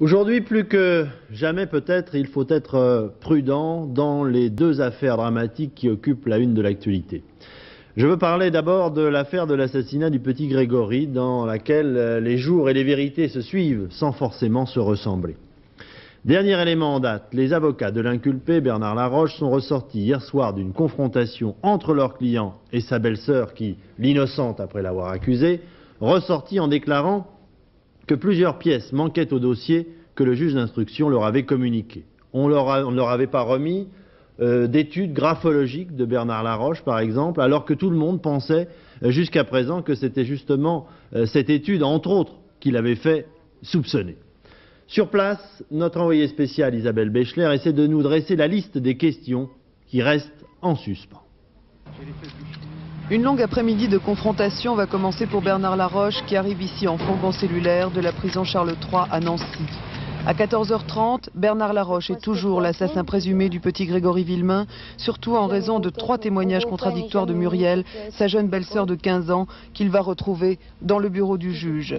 Aujourd'hui, plus que jamais peut-être, il faut être prudent dans les deux affaires dramatiques qui occupent la une de l'actualité. Je veux parler d'abord de l'affaire de l'assassinat du petit Grégory, dans laquelle les jours et les vérités se suivent sans forcément se ressembler. Dernier élément en date, les avocats de l'inculpé Bernard Laroche sont ressortis hier soir d'une confrontation entre leur client et sa belle-sœur qui, l'innocente après l'avoir accusée, ressortit en déclarant que plusieurs pièces manquaient au dossier que le juge d'instruction leur avait communiqué. On ne leur avait pas remis d'études graphologiques de Bernard Laroche, par exemple, alors que tout le monde pensait jusqu'à présent que c'était justement cette étude, entre autres, qui l'avait fait soupçonner. Sur place, notre envoyée spéciale Isabelle Béchler essaie de nous dresser la liste des questions qui restent en suspens. Une longue après-midi de confrontation va commencer pour Bernard Laroche qui arrive ici en fourgon cellulaire de la prison Charles III à Nancy. À 14h30, Bernard Laroche est toujours l'assassin présumé du petit Grégory Villemain, surtout en raison de trois témoignages contradictoires de Muriel, sa jeune belle-sœur de 15 ans, qu'il va retrouver dans le bureau du juge.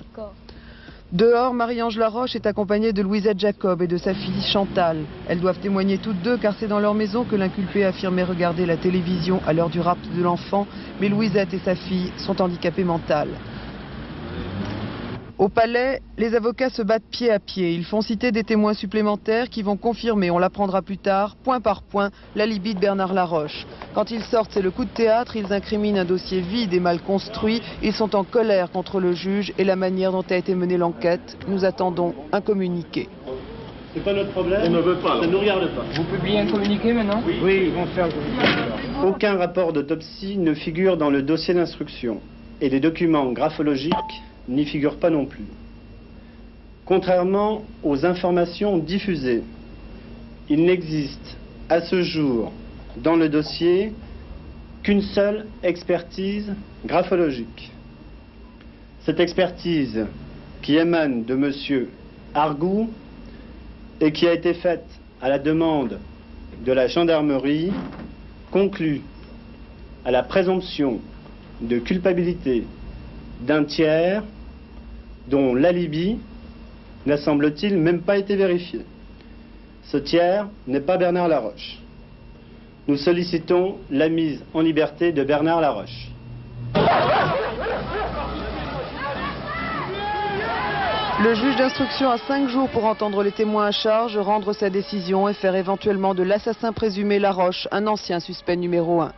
Dehors, Marie-Ange Laroche est accompagnée de Louisette Jacob et de sa fille Chantal. Elles doivent témoigner toutes deux car c'est dans leur maison que l'inculpé affirmait regarder la télévision à l'heure du rapt de l'enfant, mais Louisette et sa fille sont handicapées mentales. Au palais, les avocats se battent pied à pied. Ils font citer des témoins supplémentaires qui vont confirmer, on l'apprendra plus tard, point par point, l'alibi de Bernard Laroche. Quand ils sortent, c'est le coup de théâtre, ils incriminent un dossier vide et mal construit. Ils sont en colère contre le juge et la manière dont a été menée l'enquête. Nous attendons un communiqué. C'est pas notre problème, on ne veut pas, ça ne nous regarde pas. Vous publiez un communiqué maintenant? Oui, oui, ils vont faire. Aucun rapport d'autopsie ne figure dans le dossier d'instruction et les documents graphologiques n'y figurent pas non plus. Contrairement aux informations diffusées, il n'existe à ce jour dans le dossier qu'une seule expertise graphologique. Cette expertise qui émane de M. Argou et qui a été faite à la demande de la gendarmerie conclut à la présomption de culpabilité d'un tiers dont l'alibi n'a, semble-t-il, même pas été vérifié. Ce tiers n'est pas Bernard Laroche. Nous sollicitons la mise en liberté de Bernard Laroche. Le juge d'instruction a 5 jours pour entendre les témoins à charge, rendre sa décision et faire éventuellement de l'assassin présumé Laroche un ancien suspect numéro 1.